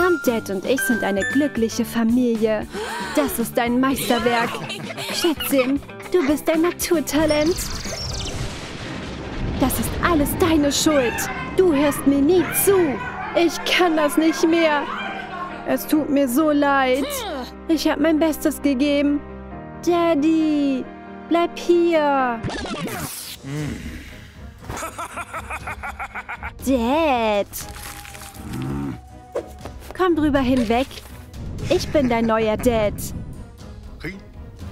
Mom, Dad und ich sind eine glückliche Familie. Das ist ein Meisterwerk. Schätzchen, du bist ein Naturtalent. Das ist alles deine Schuld. Du hörst mir nie zu. Ich kann das nicht mehr. Es tut mir so leid. Ich habe mein Bestes gegeben. Daddy, bleib hier. Dad. Komm drüber hinweg. Ich bin dein neuer Dad.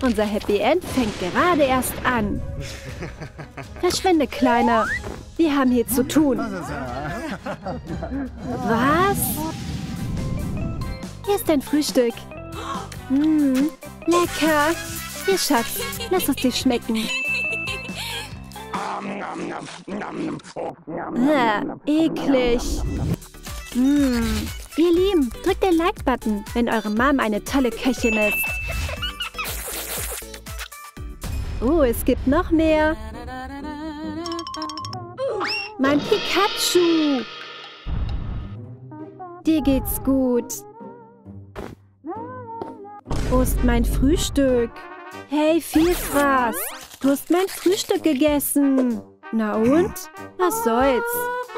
Unser Happy End fängt gerade erst an. Verschwinde, Kleiner. Wir haben hier zu tun. Was? Hier ist dein Frühstück. Lecker. Hier, Schatz. Lass es dir schmecken. Eklig. Ihr Lieben, drückt den Like-Button, wenn eure Mom eine tolle Köchin ist. Oh, es gibt noch mehr. Mein Pikachu. Dir geht's gut. Wo ist mein Frühstück? Hey, Vielfraß. Du hast mein Frühstück gegessen. Na und? Was soll's?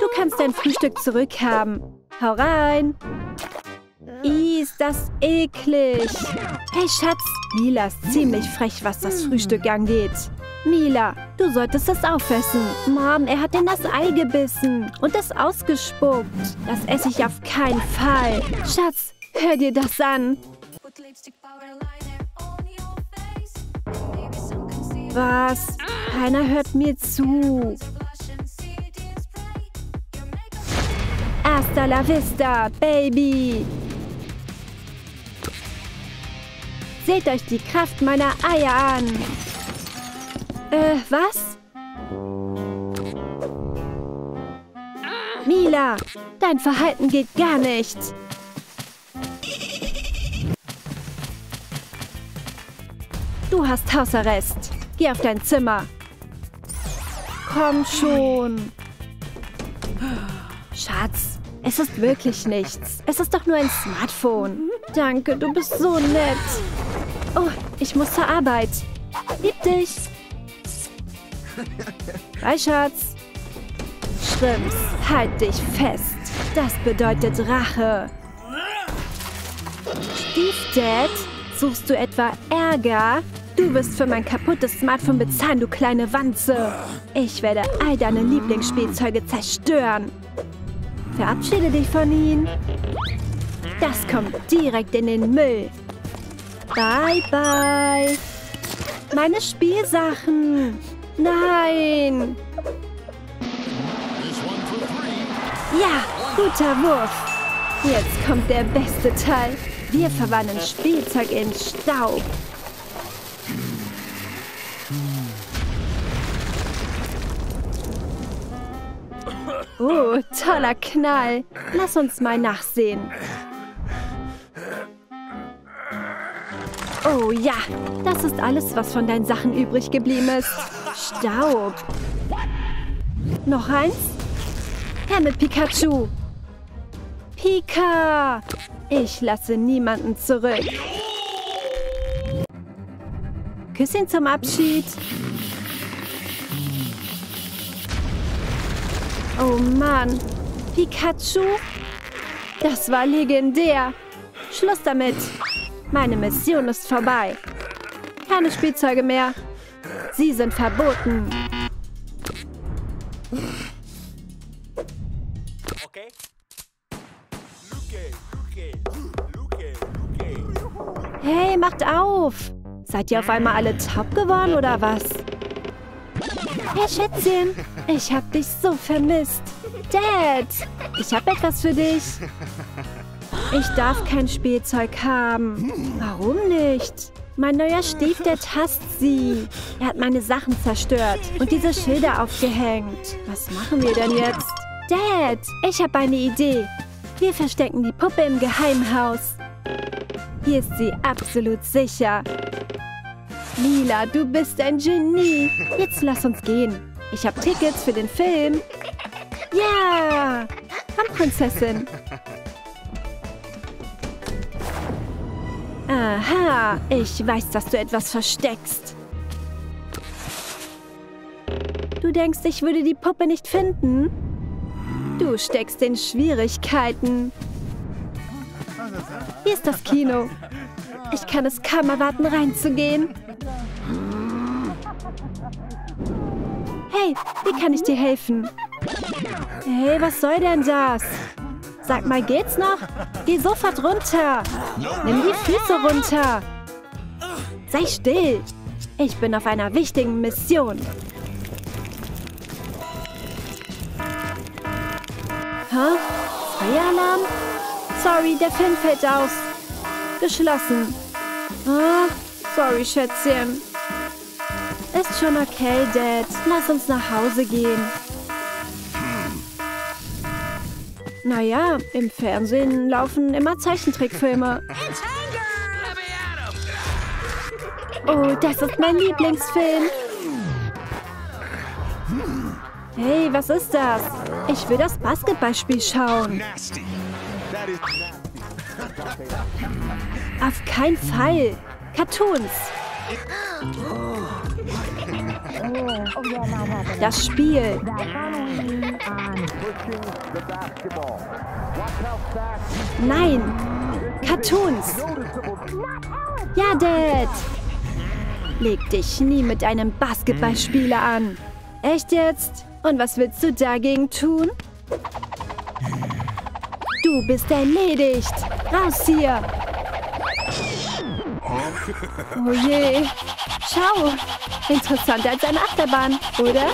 Du kannst dein Frühstück zurückhaben. Hau rein. Ist das eklig. Hey, Schatz. Mila ist ziemlich frech, was das Frühstück angeht. Mila, du solltest es aufessen. Mom, er hat in das Ei gebissen und es ausgespuckt. Das esse ich auf keinen Fall. Schatz, hör dir das an. Was? Keiner hört mir zu. Hasta la vista, Baby. Seht euch die Kraft meiner Eier an. Was? Mila, dein Verhalten geht gar nicht. Du hast Hausarrest. Geh auf dein Zimmer. Komm schon. Schatz, es ist wirklich nichts. Es ist doch nur ein Smartphone. Danke, du bist so nett. Oh, ich muss zur Arbeit. Lieb dich. Bye, Schatz. Schrimps, halt dich fest. Das bedeutet Rache. Steve Dad, suchst du etwa Ärger? Du wirst für mein kaputtes Smartphone bezahlen, du kleine Wanze. Ich werde all deine Lieblingsspielzeuge zerstören. Verabschiede dich von ihnen. Das kommt direkt in den Müll. Bye, bye. Meine Spielsachen. Nein. Ja, guter Wurf. Jetzt kommt der beste Teil. Wir verwandeln Spielzeug in Staub. Oh, toller Knall. Lass uns mal nachsehen. Oh ja, das ist alles, was von deinen Sachen übrig geblieben ist. Staub. Noch eins? Her mit Pikachu. Pika! Ich lasse niemanden zurück. Küsschen zum Abschied. Oh Mann. Pikachu? Das war legendär. Schluss damit. Meine Mission ist vorbei. Keine Spielzeuge mehr. Sie sind verboten. Okay. Hey, macht auf! Seid ihr auf einmal alle taub geworden oder was? Hey, Schätzchen, ich hab dich so vermisst. Dad, ich hab etwas für dich. Ich darf kein Spielzeug haben. Warum nicht? Mein neuer Stiefdad hasst sie. Er hat meine Sachen zerstört und diese Schilder aufgehängt. Was machen wir denn jetzt? Dad, ich habe eine Idee. Wir verstecken die Puppe im Geheimhaus. Hier ist sie absolut sicher. Mila, du bist ein Genie. Jetzt lass uns gehen. Ich habe Tickets für den Film. Ja! Komm, Prinzessin. Aha, ich weiß, dass du etwas versteckst. Du denkst, ich würde die Puppe nicht finden? Du steckst in Schwierigkeiten. Hier ist das Kino. Ich kann es kaum erwarten, reinzugehen. Hey, wie kann ich dir helfen? Hey, was soll denn das? Sag mal, geht's noch? Geh sofort runter. Nimm die Füße runter. Sei still. Ich bin auf einer wichtigen Mission. Hä? Feueralarm? Sorry, der Film fällt aus. Geschlossen. Ah, sorry, Schätzchen. Ist schon okay, Dad. Lass uns nach Hause gehen. Naja, im Fernsehen laufen immer Zeichentrickfilme. Oh, das ist mein Lieblingsfilm. Hey, was ist das? Ich will das Basketballspiel schauen. Auf keinen Fall. Cartoons. Das Spiel. Nein. Cartoons. Ja, Dad. Leg dich nie mit einem Basketballspieler an. Echt jetzt? Und was willst du dagegen tun? Du bist erledigt. Raus hier. Oh je. Schau. Interessanter als eine Achterbahn, oder?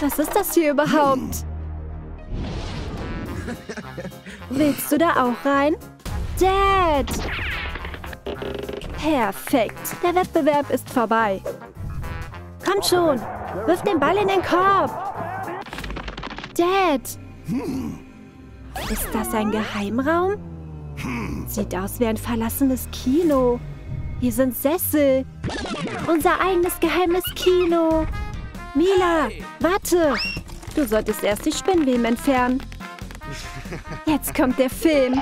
Was ist das hier überhaupt? Willst du da auch rein? Dad! Perfekt. Der Wettbewerb ist vorbei. Komm schon. Wirf den Ball in den Korb. Dad! Ist das ein Geheimraum? Sieht aus wie ein verlassenes Kino. Hier sind Sessel. Unser eigenes geheimes Kino. Mila, warte. Du solltest erst die Spinnweben entfernen. Jetzt kommt der Film.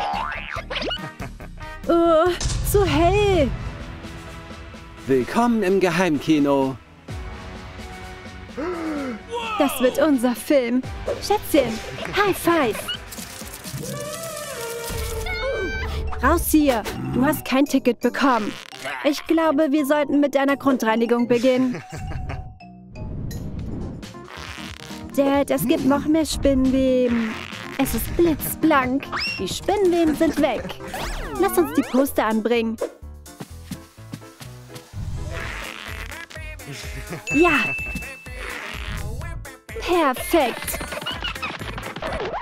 Oh, zu hell. Willkommen im Geheimkino. Das wird unser Film. Schätzchen, High Five. Raus hier! Du hast kein Ticket bekommen. Ich glaube, wir sollten mit einer Grundreinigung beginnen. Dad, es gibt noch mehr Spinnweben. Es ist blitzblank. Die Spinnweben sind weg. Lass uns die Poster anbringen. Ja! Perfekt!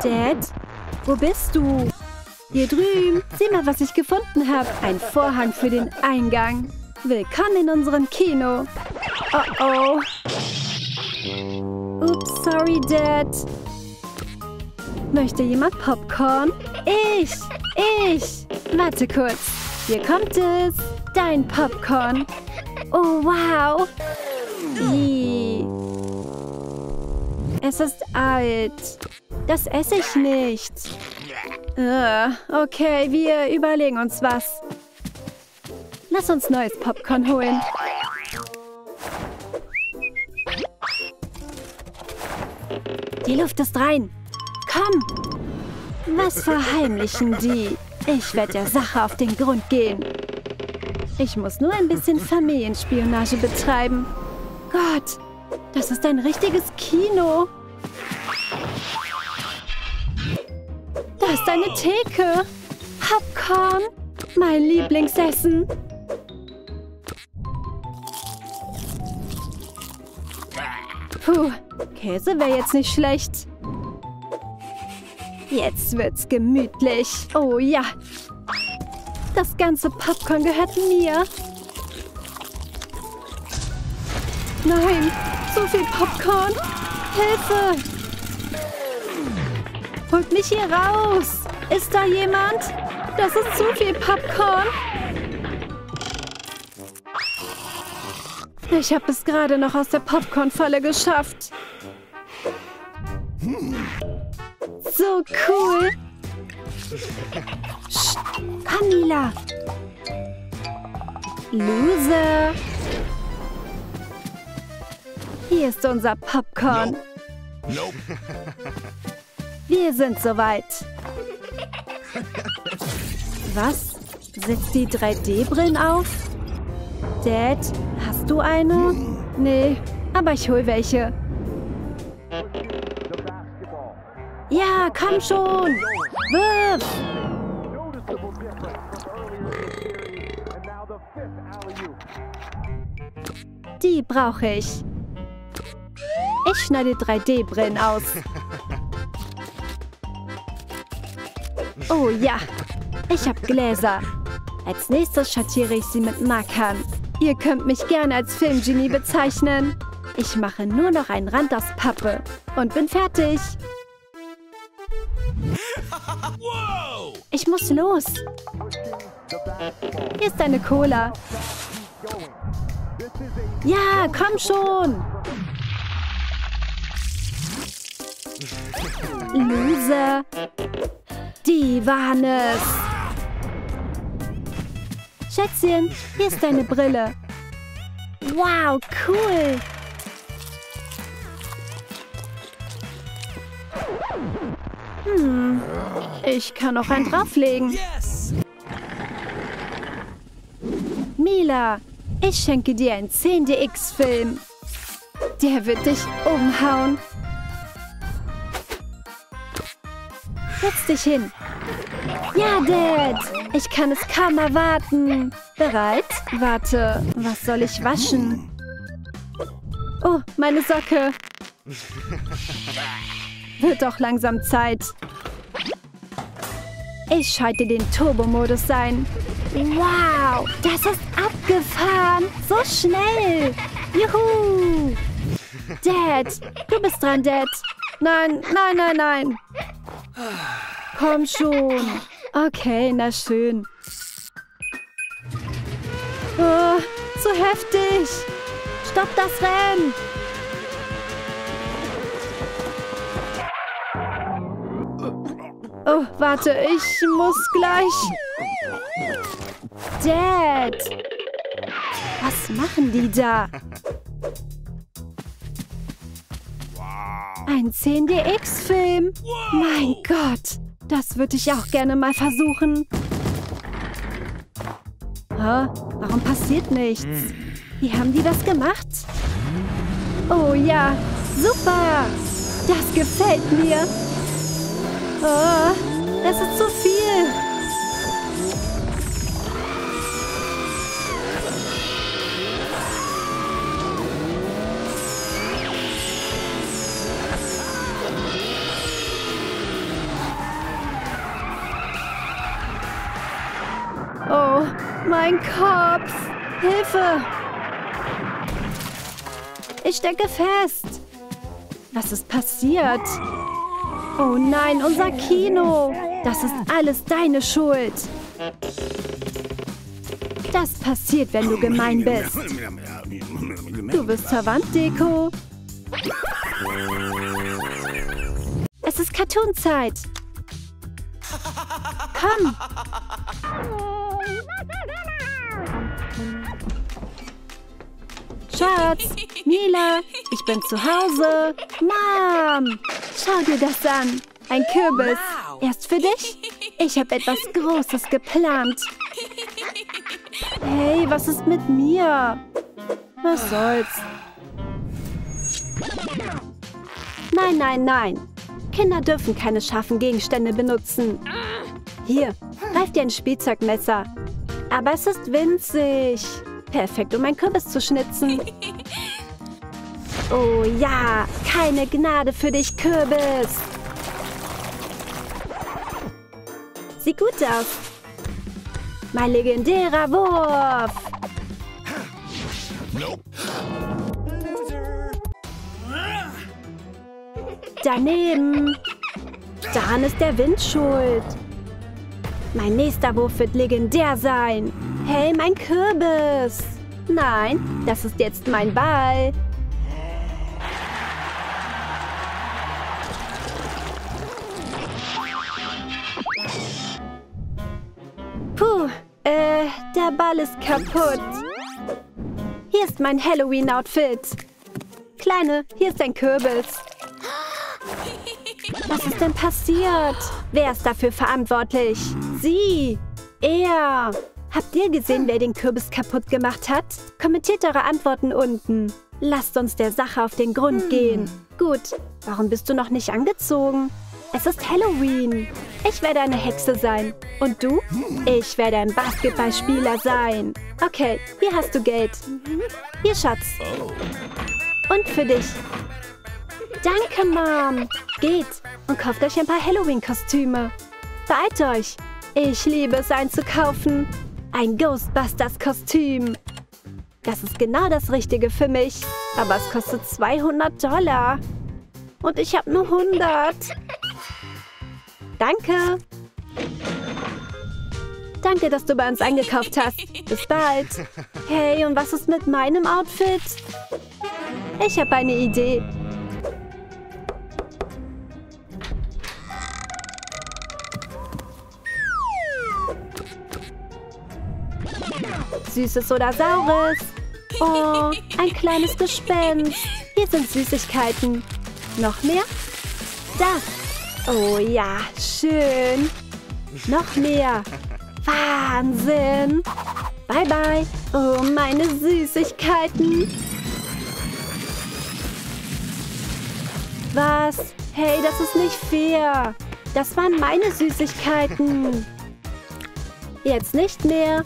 Dad, wo bist du? Hier drüben. Sieh mal, was ich gefunden habe. Ein Vorhang für den Eingang. Willkommen in unserem Kino. Oh oh. Ups, sorry, Dad. Möchte jemand Popcorn? Ich. Warte kurz. Hier kommt es. Dein Popcorn. Oh, wow. Ii. Es ist alt. Das esse ich nicht. Okay, wir überlegen uns was. Lass uns neues Popcorn holen. Die Luft ist rein. Komm. Was verheimlichen die? Ich werde der Sache auf den Grund gehen. Ich muss nur ein bisschen Familienspionage betreiben. Gott, das ist ein richtiges Kino. Da ist eine Theke. Popcorn. Mein Lieblingsessen. Puh, Käse wäre jetzt nicht schlecht. Jetzt wird's gemütlich. Oh ja. Das ganze Popcorn gehört mir. Nein, so viel Popcorn. Hilfe! Holt mich hier raus! Ist da jemand? Das ist zu viel Popcorn! Ich habe es gerade noch aus der Popcornfalle geschafft. So cool! Psst, komm, Mila. Lose. Hier ist unser Popcorn. Nope. Wir sind soweit. Was? Setzt die 3D-Brillen auf? Dad, hast du eine? Nee, aber ich hol welche. Ja, komm schon! Wirf! Die brauche ich. Ich schneide 3D-Brillen aus. Oh ja, ich habe Gläser. Als nächstes schattiere ich sie mit Markern. Ihr könnt mich gerne als Filmgenie bezeichnen. Ich mache nur noch einen Rand aus Pappe und bin fertig. Ich muss los. Hier ist eine Cola. Ja, komm schon. Loser. Die waren es. Schätzchen, hier ist deine Brille. Wow, cool. Hm, ich kann noch einen drauflegen. Mila, ich schenke dir einen 10DX-Film. Der wird dich umhauen. Setz dich hin. Ja, Dad. Ich kann es kaum erwarten. Bereit? Warte, was soll ich waschen? Oh, meine Socke. Wird doch langsam Zeit. Ich schalte den Turbo-Modus ein. Wow, das ist abgefahren. So schnell. Juhu. Dad, du bist dran, Dad. Nein, nein, nein, nein. Komm schon. Okay, na schön. Oh, so heftig. Stopp das Rennen. Oh, warte, ich muss gleich. Dad. Was machen die da? Ein 10DX-Film. Wow. Mein Gott, das würde ich auch gerne mal versuchen. Hä? Warum passiert nichts? Wie haben die das gemacht? Oh ja, super. Das gefällt mir. Oh, das ist zu viel. Mein Kopf! Hilfe! Ich stecke fest! Was ist passiert? Oh nein, unser Kino! Das ist alles deine Schuld! Das passiert, wenn du gemein bist! Du bist Verwandt-Deko! Es ist Cartoon-Zeit! Komm! Schatz, Mila, ich bin zu Hause. Mom, schau dir das an. Ein Kürbis. Erst für dich? Ich habe etwas Großes geplant. Hey, was ist mit mir? Was soll's? Nein, nein, nein. Kinder dürfen keine scharfen Gegenstände benutzen. Hier, greif dir ein Spielzeugmesser. Aber es ist winzig. Perfekt, um einen Kürbis zu schnitzen. Oh ja, keine Gnade für dich, Kürbis. Sieht gut aus. Mein legendärer Wurf. Daneben. Daran ist der Wind schuld. Mein nächster Wurf wird legendär sein. Hey, mein Kürbis. Nein, das ist jetzt mein Ball. Der Ball ist kaputt. Hier ist mein Halloween-Outfit. Kleine, hier ist ein Kürbis. Was ist denn passiert? Wer ist dafür verantwortlich? Sie! Er! Habt ihr gesehen, wer den Kürbis kaputt gemacht hat? Kommentiert eure Antworten unten. Lasst uns der Sache auf den Grund gehen. Gut, warum bist du noch nicht angezogen? Es ist Halloween. Ich werde eine Hexe sein. Und du? Ich werde ein Basketballspieler sein. Okay, hier hast du Geld. Hier, Schatz. Und für dich. Danke, Mom. Geht und kauft euch ein paar Halloween-Kostüme. Beeilt euch. Ich liebe es, einzukaufen. Ein Ghostbusters-Kostüm. Das ist genau das Richtige für mich. Aber es kostet $200. Und ich habe nur 100. Danke. Danke, dass du bei uns eingekauft hast. Bis bald. Hey, und was ist mit meinem Outfit? Ich habe eine Idee. Süßes oder Saures? Oh, ein kleines Gespenst. Hier sind Süßigkeiten. Noch mehr? Da. Oh ja, schön. Noch mehr. Wahnsinn. Bye, bye. Oh, meine Süßigkeiten. Was? Hey, das ist nicht fair. Das waren meine Süßigkeiten. Jetzt nicht mehr.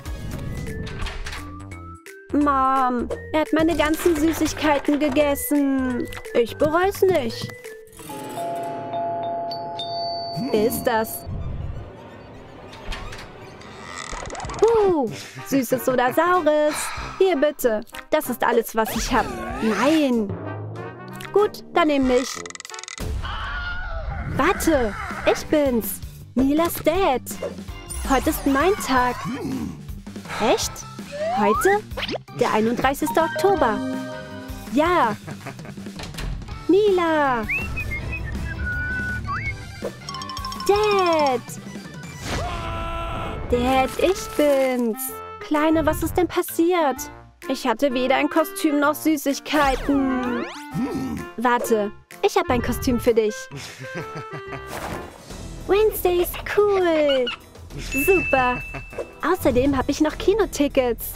Mom, er hat meine ganzen Süßigkeiten gegessen. Ich bereue es nicht. Ist das? Süßes oder Saures? Hier bitte. Das ist alles, was ich habe. Nein. Gut, dann nehme ich. Warte, ich bin's. Milas Dad. Heute ist mein Tag. Echt? Heute? Der 31. Oktober. Ja. Mila. Dad. Dad, ich bin's. Kleine, was ist denn passiert? Ich hatte weder ein Kostüm noch Süßigkeiten. Warte, ich habe ein Kostüm für dich. Wednesday ist cool. Super. Außerdem habe ich noch Kinotickets.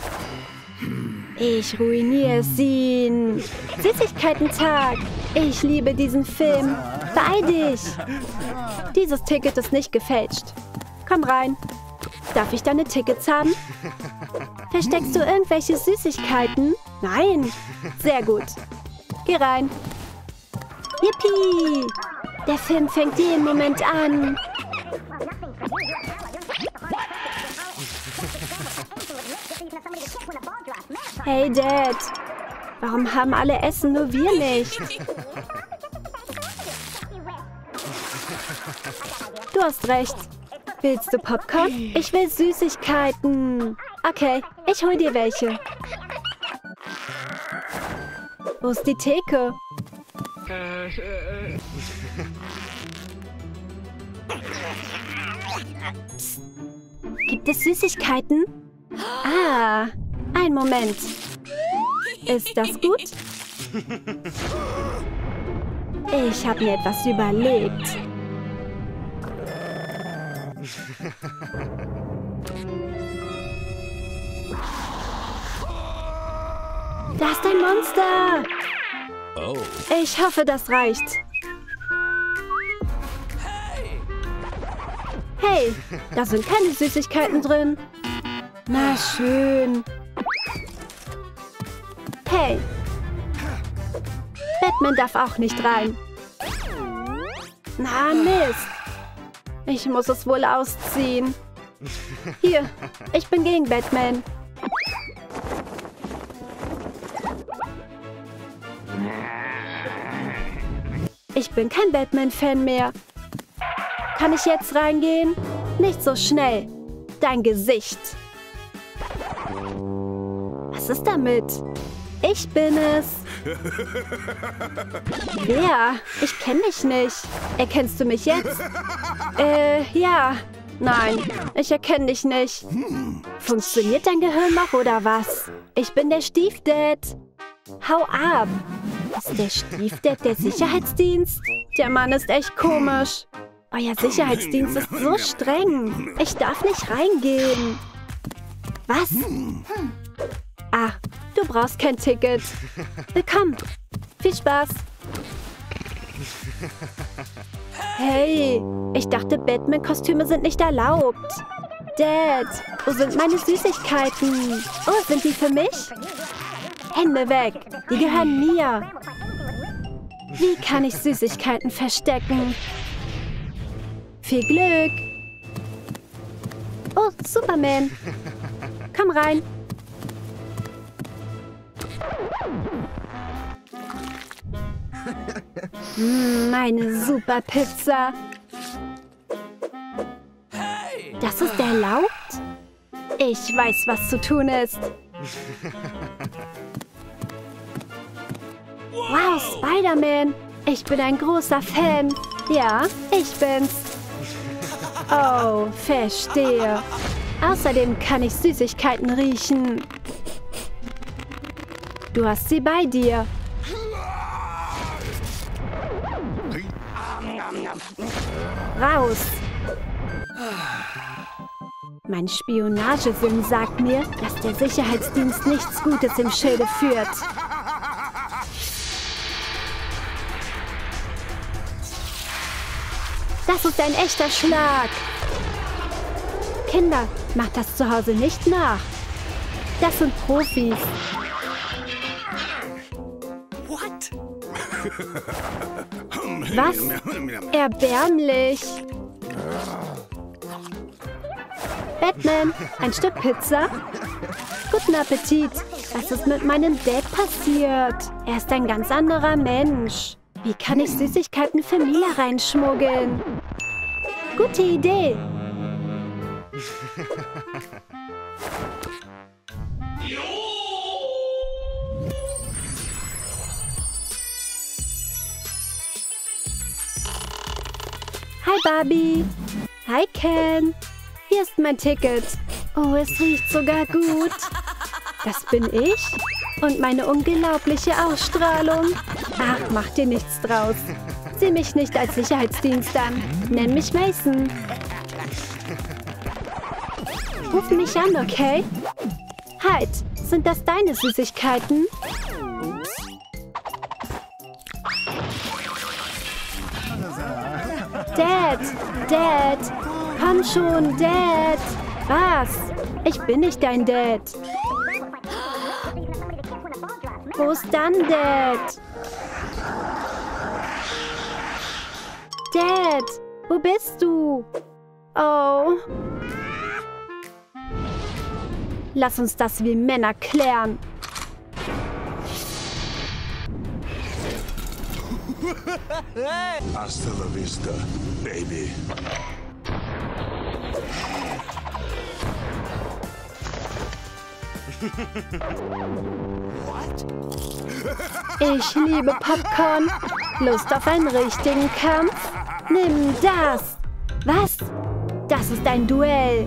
Ich ruiniere sie. Süßigkeiten-Tag. Ich liebe diesen Film. Beeil dich. Dieses Ticket ist nicht gefälscht. Komm rein. Darf ich deine Tickets haben? Versteckst du irgendwelche Süßigkeiten? Nein. Sehr gut. Geh rein. Yippie. Der Film fängt jeden Moment an. Hey, Dad. Warum haben alle Essen, nur wir nicht? Du hast recht. Willst du Popcorn? Ich will Süßigkeiten. Okay, ich hol dir welche. Wo ist die Theke? Psst. Gibt es Süßigkeiten? Ah, ein Moment. Ist das gut? Ich habe mir etwas überlegt. Da ist ein Monster! Oh. Ich hoffe, das reicht. Hey, da sind keine Süßigkeiten drin. Na schön. Hey. Batman darf auch nicht rein. Na Mist. Ich muss es wohl ausziehen. Hier, ich bin gegen Batman. Ich bin kein Batman-Fan mehr. Kann ich jetzt reingehen? Nicht so schnell. Dein Gesicht. Was ist damit? Ich bin es. Wer? Ich kenne dich nicht. Erkennst du mich jetzt? Ja. Nein, ich erkenne dich nicht. Funktioniert dein Gehirn noch oder was? Ich bin der Stiefdad. Hau ab. Ist der Stiefdad der Sicherheitsdienst? Der Mann ist echt komisch. Euer Sicherheitsdienst ist so streng. Ich darf nicht reingehen. Was? Ah, du brauchst kein Ticket. Willkommen. Viel Spaß. Hey, ich dachte, Batman-Kostüme sind nicht erlaubt. Dad, wo sind meine Süßigkeiten? Oh, sind die für mich? Hände weg, die gehören mir. Wie kann ich Süßigkeiten verstecken? Viel Glück. Oh, Superman. Komm rein. Meine super Pizza. Das ist erlaubt? Ich weiß, was zu tun ist. Wow, Spider-Man. Ich bin ein großer Fan. Ja, ich bin's. Oh, verstehe. Außerdem kann ich Süßigkeiten riechen. Du hast sie bei dir. Raus! Mein Spionagesinn sagt mir, dass der Sicherheitsdienst nichts Gutes im Schilde führt. Das ist ein echter Schlag. Kinder, macht das zu Hause nicht nach. Das sind Profis. What? Was? Erbärmlich. Batman, ein Stück Pizza? Guten Appetit. Was ist mit meinem Dad passiert? Er ist ein ganz anderer Mensch. Wie kann ich Süßigkeiten für Mila reinschmuggeln? Gute Idee. Hi Barbie. Hi Ken. Hier ist mein Ticket. Oh, es riecht sogar gut. Das bin ich und meine unglaubliche Ausstrahlung. Ach, mach dir nichts draus. Sieh mich nicht als Sicherheitsdienst an. Nenn mich Mason. Ruf mich an, okay? Halt, sind das deine Süßigkeiten? Dad! Dad! Komm schon, Dad! Was? Ich bin nicht dein Dad. Wo ist dann Dad? Dad! Wo bist du? Oh. Lass uns das wie Männer klären. Hasta la vista, baby. What? Ich liebe Popcorn. Lust auf einen richtigen Kampf? Nimm das. Was? Das ist ein Duell.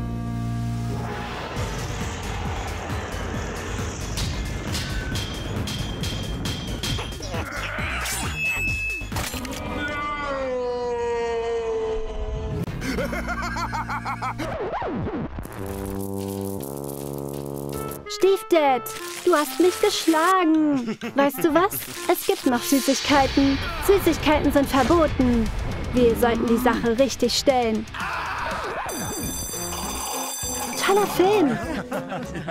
Stiefdad, du hast mich geschlagen. Weißt du was? Es gibt noch Süßigkeiten. Süßigkeiten sind verboten. Wir sollten die Sache richtig stellen. Toller Film.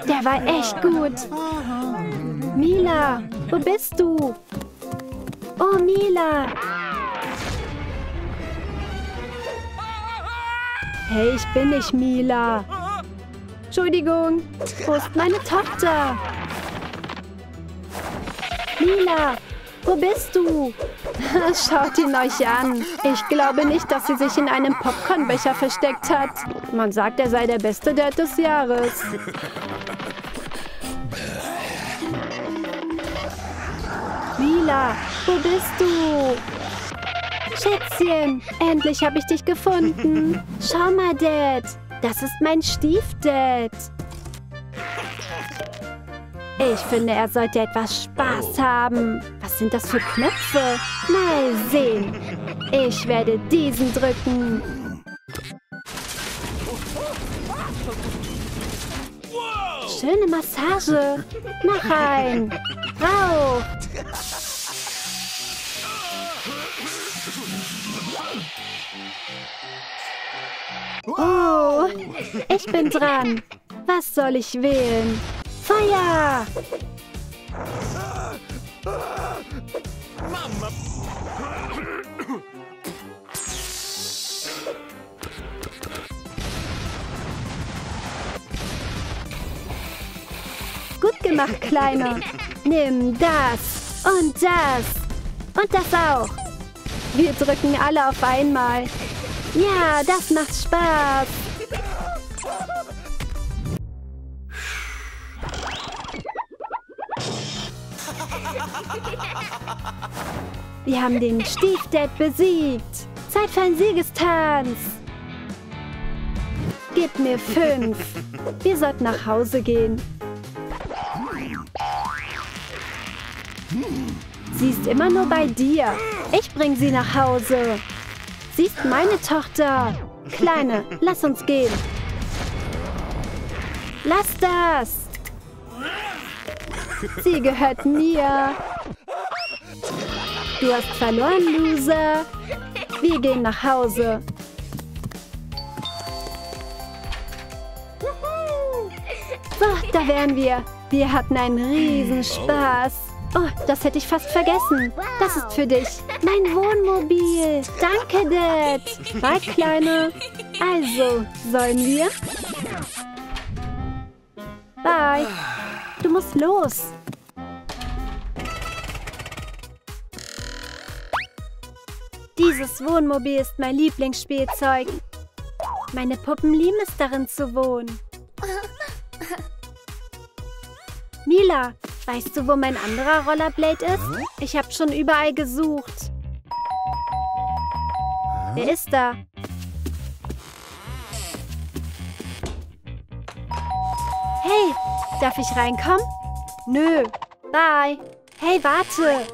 Der war echt gut. Mila, wo bist du? Oh, Mila. Hey, ich bin nicht Mila. Entschuldigung, wo ist meine Tochter? Mila, wo bist du? Schaut ihn euch an. Ich glaube nicht, dass sie sich in einem Popcornbecher versteckt hat. Man sagt, er sei der beste Dad des Jahres. Mila, wo bist du? Schätzchen, endlich habe ich dich gefunden. Schau mal, Dad. Das ist mein Stiefdad. Ich finde, er sollte etwas Spaß haben. Was sind das für Knöpfe? Mal sehen. Ich werde diesen drücken. Schöne Massage. Mach ein. Rauch. Oh, ich bin dran. Was soll ich wählen? Feuer! Gut gemacht, Kleiner. Nimm das und das und das auch. Wir drücken alle auf einmal. Ja, das macht Spaß. Wir haben den Stiefdad besiegt. Zeit für einen Siegestanz. Gib mir 5. Wir sollten nach Hause gehen. Sie ist immer nur bei dir. Ich bringe sie nach Hause. Sie ist meine Tochter. Kleine, lass uns gehen. Lass das. Sie gehört mir. Du hast verloren, Loser. Wir gehen nach Hause. So, da wären wir. Wir hatten einen Riesenspaß. Oh, das hätte ich fast vergessen. Das ist für dich. Mein Wohnmobil. Danke, Dad. Bye, Kleine. Also, sollen wir? Bye. Du musst los. Dieses Wohnmobil ist mein Lieblingsspielzeug. Meine Puppen lieben es, darin zu wohnen. Mila, weißt du, wo mein anderer Rollerblade ist? Ich habe schon überall gesucht. Wer ist da? Hey, darf ich reinkommen? Nö. Bye. Hey, warte.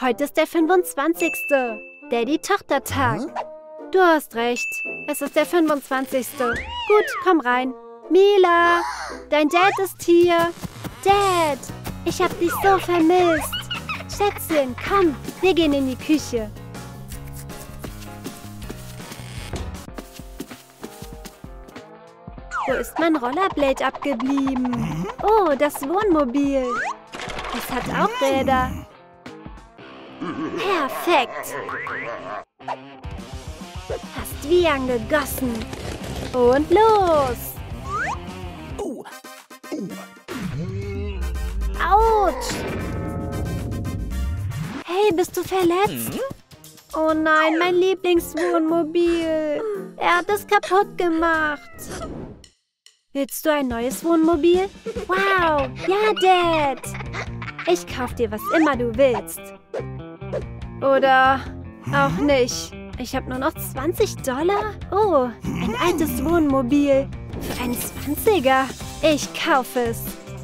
Heute ist der 25. Daddy-Tochter-Tag. Du hast recht. Es ist der 25. Gut, komm rein. Mila, dein Dad ist hier. Dad, ich hab dich so vermisst. Schätzchen, komm, wir gehen in die Küche. Wo ist mein Rollerblade abgeblieben? Oh, das Wohnmobil. Es hat auch Räder. Perfekt. Hast wie angegossen. Und los. Autsch! Hey, bist du verletzt? Oh nein, mein Lieblingswohnmobil. Er hat es kaputt gemacht. Willst du ein neues Wohnmobil? Wow! Ja, Dad! Ich kauf dir, was immer du willst. Oder auch nicht. Ich habe nur noch 20 $. Oh, ein altes Wohnmobil. Für einen 20er. Ich kaufe es.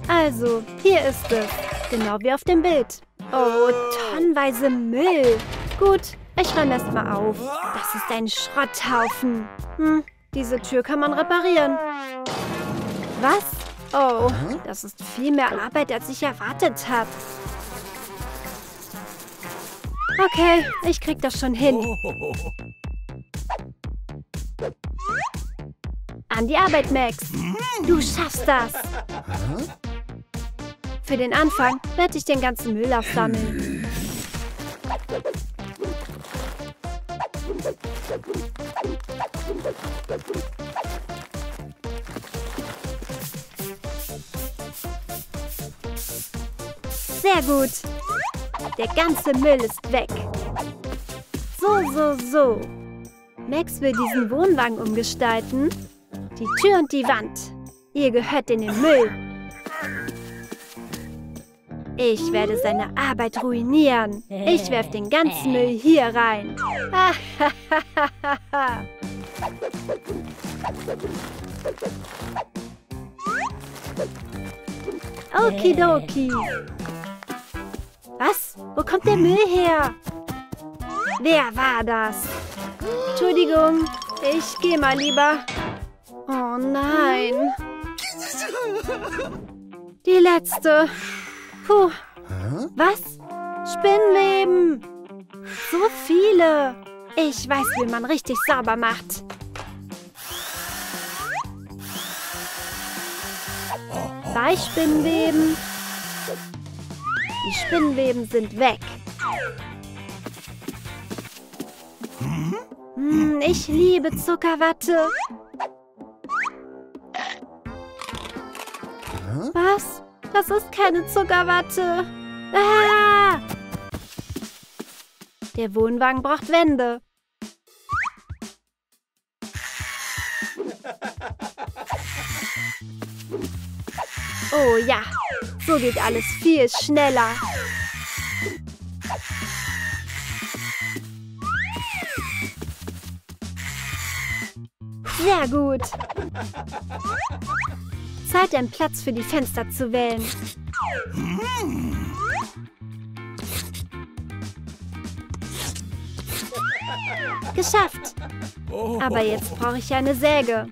Also, hier ist es. Genau wie auf dem Bild. Oh, tonnenweise Müll. Gut, ich räume erst mal auf. Das ist ein Schrotthaufen. Hm, diese Tür kann man reparieren. Was? Oh, das ist viel mehr Arbeit, als ich erwartet habe. Okay, ich krieg das schon hin. An die Arbeit, Max. Du schaffst das. Für den Anfang werde ich den ganzen Müll aufsammeln. Sehr gut. Der ganze Müll ist weg. So. Max will diesen Wohnwagen umgestalten. Die Tür und die Wand. Ihr gehört in den Müll. Ich werde seine Arbeit ruinieren. Ich werfe den ganzen Müll hier rein. Okidoki. Was? Wo kommt der Müll her? Wer war das? Entschuldigung, ich gehe mal lieber. Oh nein. Die letzte. Puh. Was? Spinnweben. So viele. Ich weiß, wie man richtig sauber macht. Bei Spinnweben. Die Spinnweben sind weg. Ich liebe Zuckerwatte. Was? Das ist keine Zuckerwatte. Ah! Der Wohnwagen braucht Wände. Oh ja, so geht alles viel schneller. Sehr gut. Zeit, einen Platz für die Fenster zu wählen. Geschafft. Aber jetzt brauche ich eine Säge.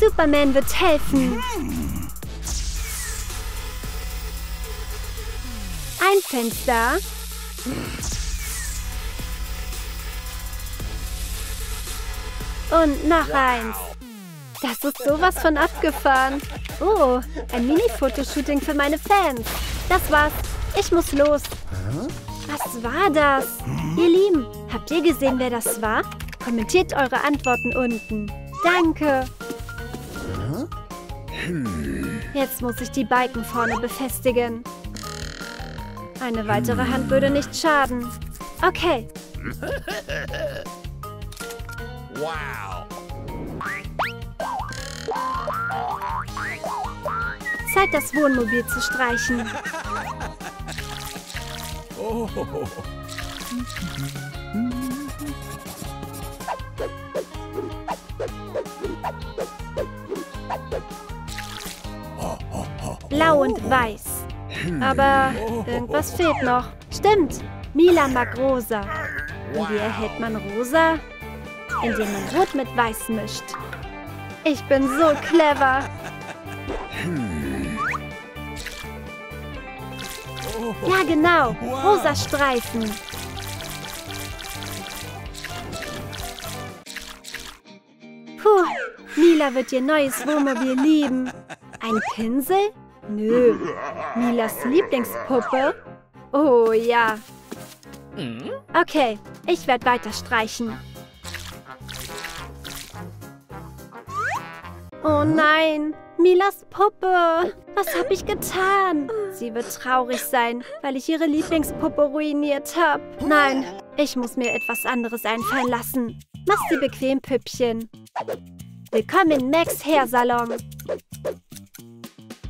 Superman wird helfen. Ein Fenster. Und noch eins. Das ist sowas von abgefahren. Oh, ein Mini-Fotoshooting für meine Fans. Das war's. Ich muss los. Was war das? Ihr Lieben, habt ihr gesehen, wer das war? Kommentiert eure Antworten unten. Danke. Jetzt muss ich die Balken vorne befestigen. Eine weitere Hand würde nicht schaden. Okay. Wow. Zeit, das Wohnmobil zu streichen. Oh. Blau und weiß. Aber irgendwas fehlt noch. Stimmt, Mila mag rosa. Und wie erhält man rosa? Indem man Rot mit Weiß mischt. Ich bin so clever. Ja, genau. Rosa Streifen. Puh, Mila wird ihr neues Wohnmobil lieben. Ein Pinsel? Nö. Milas Lieblingspuppe? Oh ja. Okay, ich werde weiter streichen. Oh nein, Milas Puppe. Was habe ich getan? Sie wird traurig sein, weil ich ihre Lieblingspuppe ruiniert habe. Nein, ich muss mir etwas anderes einfallen lassen. Mach sie bequem, Püppchen. Willkommen in Max Hairsalon.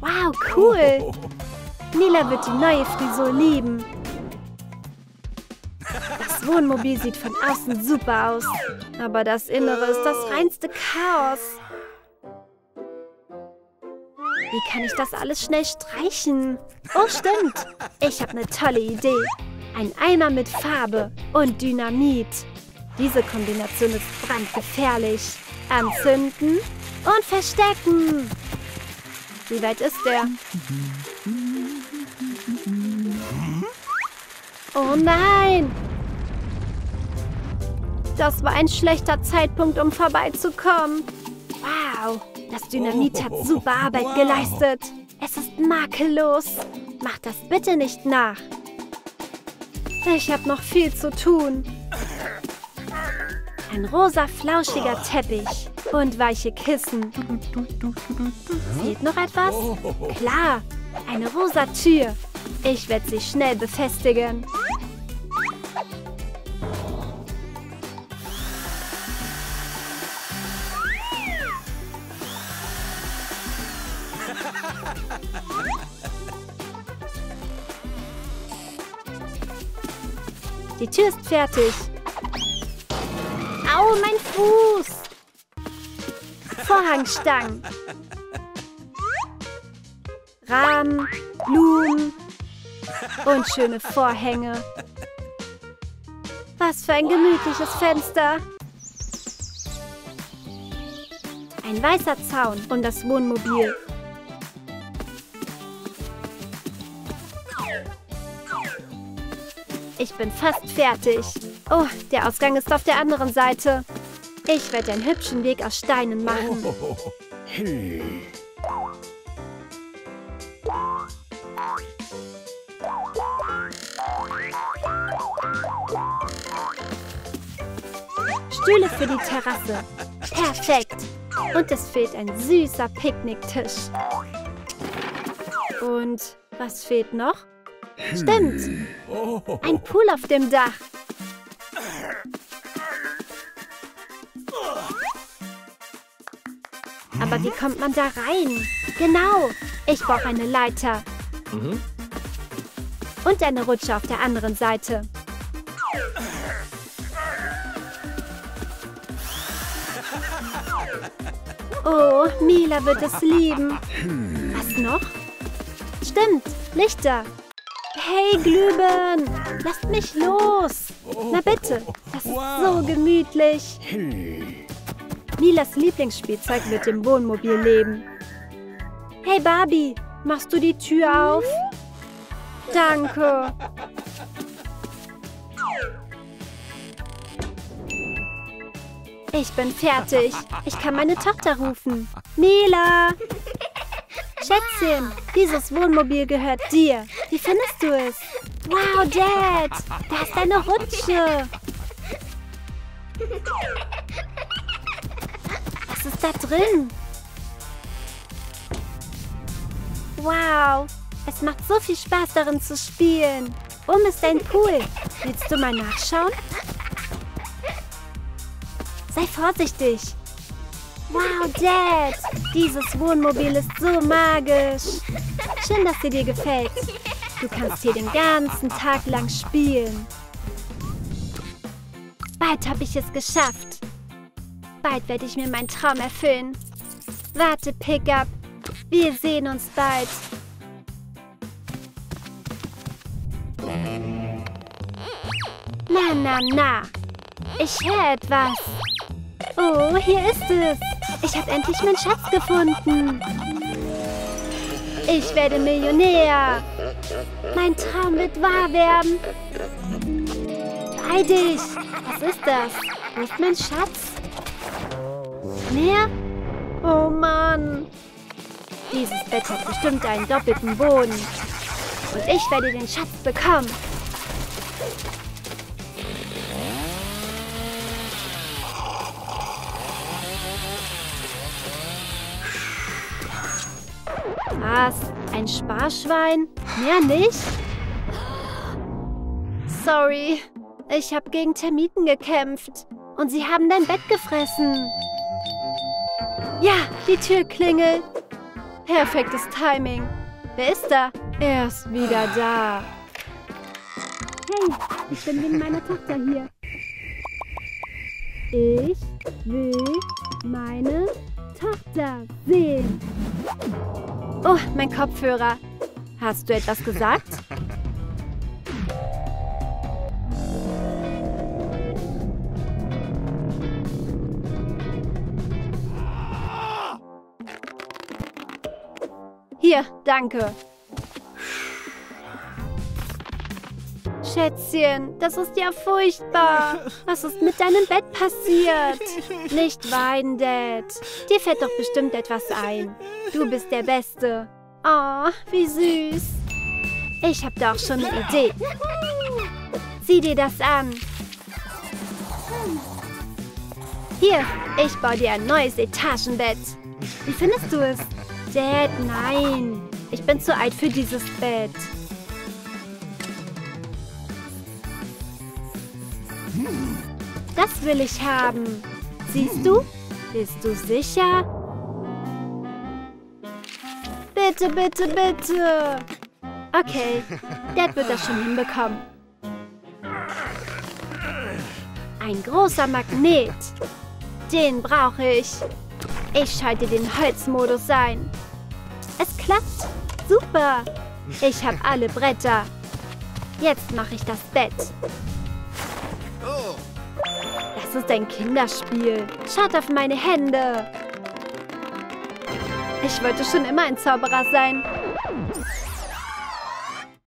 Wow, cool. Mila wird die neue Frisur lieben. Das Wohnmobil sieht von außen super aus. Aber das Innere ist das reinste Chaos. Wie kann ich das alles schnell streichen? Oh, stimmt. Ich habe eine tolle Idee. Ein Eimer mit Farbe und Dynamit. Diese Kombination ist brandgefährlich. Anzünden und verstecken. Wie weit ist der? Oh nein. Das war ein schlechter Zeitpunkt, um vorbeizukommen. Wow. Das Dynamit hat super Arbeit geleistet. Es ist makellos. Macht das bitte nicht nach. Ich habe noch viel zu tun. Ein rosa, flauschiger Teppich und weiche Kissen. Fehlt noch etwas? Klar, eine rosa Tür. Ich werde sie schnell befestigen. Die Tür ist fertig. Au, mein Fuß! Vorhangstangen. Rahmen, Blumen und schöne Vorhänge. Was für ein gemütliches Fenster. Ein weißer Zaun um das Wohnmobil. Ich bin fast fertig. Oh, der Ausgang ist auf der anderen Seite. Ich werde einen hübschen Weg aus Steinen machen. Stühle für die Terrasse. Perfekt. Und es fehlt ein süßer Picknicktisch. Und was fehlt noch? Stimmt. Ein Pool auf dem Dach. Aber wie kommt man da rein? Genau. Ich brauche eine Leiter. Und eine Rutsche auf der anderen Seite. Oh, Mila wird es lieben. Was noch? Stimmt, Lichter. Hey, Glühbirnen, lasst mich los. Na bitte, das ist so gemütlich. Milas Lieblingsspielzeug wird im Wohnmobil leben. Hey, Barbie, machst du die Tür auf? Danke. Ich bin fertig. Ich kann meine Tochter rufen. Mila! Schätzchen, dieses Wohnmobil gehört dir. Wie findest du es? Wow, Dad! Da ist eine Rutsche. Was ist da drin? Wow! Es macht so viel Spaß, darin zu spielen. Oben ist ein Pool. Willst du mal nachschauen? Sei vorsichtig. Wow, Dad. Dieses Wohnmobil ist so magisch. Schön, dass sie dir gefällt. Du kannst hier den ganzen Tag lang spielen. Bald habe ich es geschafft. Bald werde ich mir meinen Traum erfüllen. Warte, Pickup. Wir sehen uns bald. Na, na, na. Ich höre etwas. Oh, hier ist es. Ich habe endlich meinen Schatz gefunden. Ich werde Millionär. Mein Traum wird wahr werden. Beeil dich. Was ist das? Wo ist mein Schatz? Mehr? Oh Mann. Dieses Bett hat bestimmt einen doppelten Boden. Und ich werde den Schatz bekommen. Was? Ein Sparschwein? Mehr nicht? Sorry, ich habe gegen Termiten gekämpft. Und sie haben dein Bett gefressen. Ja, die Türklingel. Perfektes Timing. Wer ist da? Er ist wieder da. Hey, ich bin wegen meiner Tochter hier. Ich will meine Tochter sehen. Oh, mein Kopfhörer. Hast du etwas gesagt? Hier, danke. Schätzchen, das ist ja furchtbar. Was ist mit deinem Bett passiert? Nicht weinen, Dad. Dir fällt doch bestimmt etwas ein. Du bist der Beste. Oh, wie süß. Ich habe da auch schon eine Idee. Sieh dir das an. Hier, ich baue dir ein neues Etagenbett. Wie findest du es? Dad, nein. Ich bin zu alt für dieses Bett. Das will ich haben. Siehst du? Bist du sicher? Bitte, bitte, bitte. Okay, Dad wird das schon hinbekommen. Ein großer Magnet. Den brauche ich. Ich schalte den Holzmodus ein. Es klappt. Super. Ich habe alle Bretter. Jetzt mache ich das Bett. Das ist ein Kinderspiel. Schaut auf meine Hände. Ich wollte schon immer ein Zauberer sein.